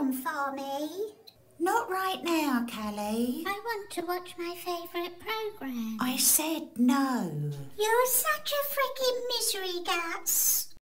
film for me? Not right now, Calia. I want to watch my favourite programme. I said no. You're such a frickin' misery guts.